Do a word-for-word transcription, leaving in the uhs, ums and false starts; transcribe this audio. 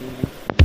Entendi.